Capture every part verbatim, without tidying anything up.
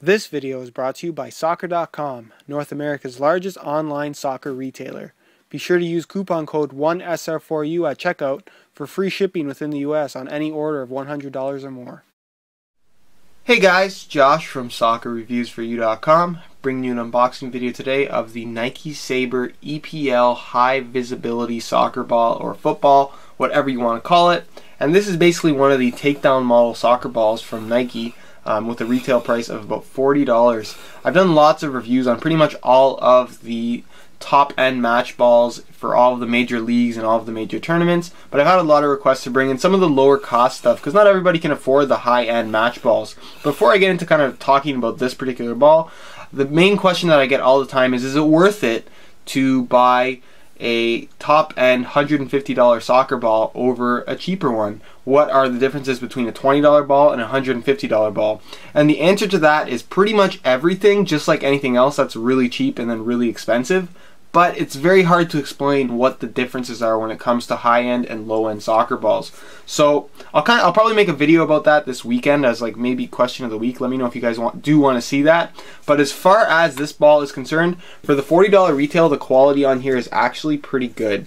This video is brought to you by Soccer dot com, North America's largest online soccer retailer. Be sure to use coupon code one S R four U at checkout for free shipping within the U S on any order of one hundred dollars or more. Hey guys, Josh from Soccer Reviews for U dot com bringing you an unboxing video today of the Nike Saber E P L High Visibility Soccer Ball or Football, whatever you want to call it. And this is basically one of the takedown model soccer balls from Nike. Um, with a retail price of about forty dollars. I've done lots of reviews on pretty much all of the top-end match balls for all of the major leagues and all of the major tournaments, but I've had a lot of requests to bring in some of the lower cost stuff because not everybody can afford the high-end match balls. Before I get into kind of talking about this particular ball, the main question that I get all the time is, is it worth it to buy a top-end one hundred fifty dollar soccer ball over a cheaper one? What are the differences between a twenty dollar ball and a one hundred fifty dollar ball? And the answer to that is pretty much everything, just like anything else that's really cheap and then really expensive. But it's very hard to explain what the differences are when it comes to high-end and low-end soccer balls. So I'll kind of, I'll probably make a video about that this weekend as like maybe question of the week. Let me know if you guys want do want to see that. But as far as this ball is concerned, for the forty dollar retail, the quality on here is actually pretty good.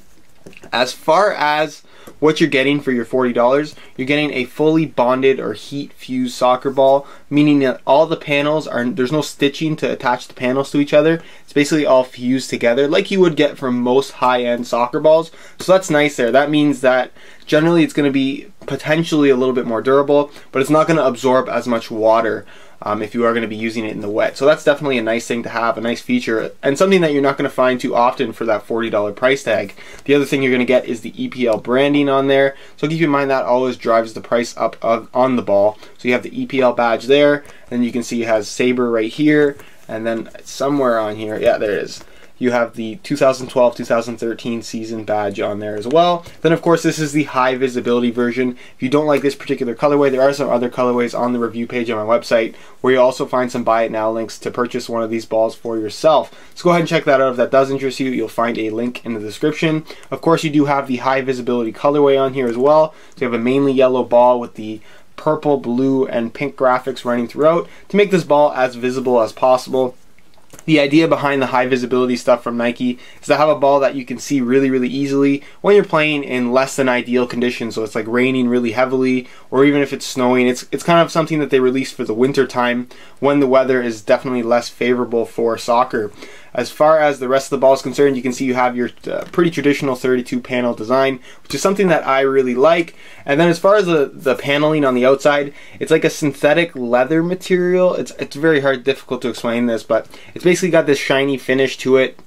As far as what you're getting for your forty dollars, you're getting a fully bonded or heat fused soccer ball, meaning that all the panels are, there's no stitching to attach the panels to each other. It's basically all fused together like you would get from most high-end soccer balls. So that's nice there. That means that generally it's going to be potentially a little bit more durable, but it's not going to absorb as much water um, if you are going to be using it in the wet. So that's definitely a nice thing to have, a nice feature, and something that you're not going to find too often for that forty dollar price tag. The other thing you're going to get is the E P L branding on there. So keep in mind that always drives the price up of, on the ball. So you have the E P L badge there, and you can see it has Saber right here, and then somewhere on here, yeah, there it is. You have the two thousand twelve two thousand thirteen season badge on there as well. Then of course this is the high visibility version. If you don't like this particular colorway, there are some other colorways on the review page on my website where you'll also find some buy it now links to purchase one of these balls for yourself. So go ahead and check that out if that does interest you. You'll find a link in the description. Of course you do have the high visibility colorway on here as well. So you have a mainly yellow ball with the purple, blue, and pink graphics running throughout to make this ball as visible as possible. The idea behind the high visibility stuff from Nike is to have a ball that you can see really, really easily when you're playing in less than ideal conditions. So it's like raining really heavily, or even if it's snowing, it's it's kind of something that they release for the winter time when the weather is definitely less favorable for soccer. As far as the rest of the ball is concerned, you can see you have your uh, pretty traditional thirty-two panel design, which is something that I really like. And then as far as the, the paneling on the outside, it's like a synthetic leather material. It's, it's very hard, difficult to explain this, but it's basically got this shiny finish to it.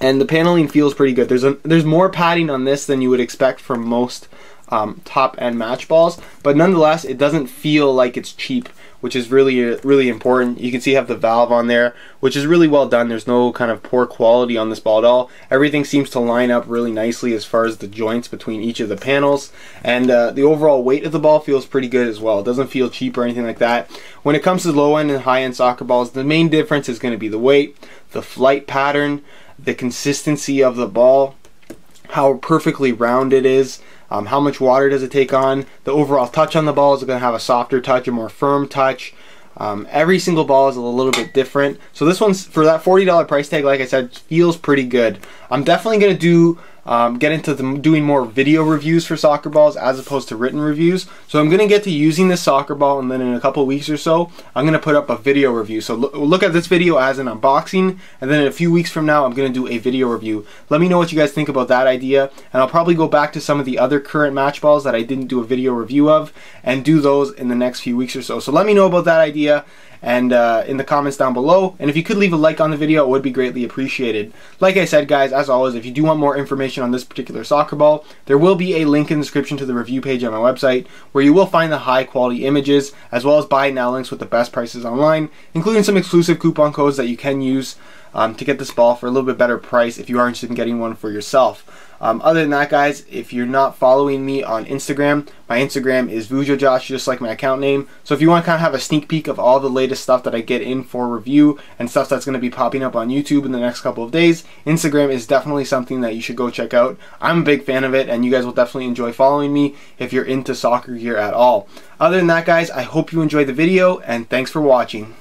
And the paneling feels pretty good. There's, a, there's more padding on this than you would expect from most Um, top-end match balls, but nonetheless it doesn't feel like it's cheap, which is really really important. You can see you have the valve on there, which is really well done. There's no kind of poor quality on this ball at all. Everything seems to line up really nicely as far as the joints between each of the panels, and uh, the overall weight of the ball feels pretty good as well. It doesn't feel cheap or anything like that. When it comes to low-end and high-end soccer balls, the main difference is going to be the weight, the flight pattern, the consistency of the ball, how perfectly round it is, um, how much water does it take on, the overall touch on the ball is going to have a softer touch, a more firm touch. Um, every single ball is a little bit different. So this one's, for that forty dollar price tag, like I said, feels pretty good. I'm definitely going to do um, get into the, doing more video reviews for soccer balls as opposed to written reviews. So I'm going to get to using this soccer ball, and then in a couple weeks or so, I'm going to put up a video review. So lo look at this video as an unboxing, and then in a few weeks from now, I'm going to do a video review. Let me know what you guys think about that idea, and I'll probably go back to some of the other current match balls that I didn't do a video review of and do those in the next few weeks or so. So let me know about that idea. And uh, in the comments down below, and if you could leave a like on the video, it would be greatly appreciated. Like I said guys, as always, if you do want more information on this particular soccer ball, there will be a link in the description to the review page on my website where you will find the high quality images as well as buy now links with the best prices online, including some exclusive coupon codes that you can use um, to get this ball for a little bit better price if you are interested in getting one for yourself. Um, other than that guys, if you're not following me on Instagram, my Instagram is VujoJosh, just like my account name. So if you want to kind of have a sneak peek of all the latest stuff that I get in for review and stuff that's going to be popping up on YouTube in the next couple of days, Instagram is definitely something that you should go check out. I'm a big fan of it, and you guys will definitely enjoy following me if you're into soccer gear at all. Other than that guys, I hope you enjoyed the video, and thanks for watching.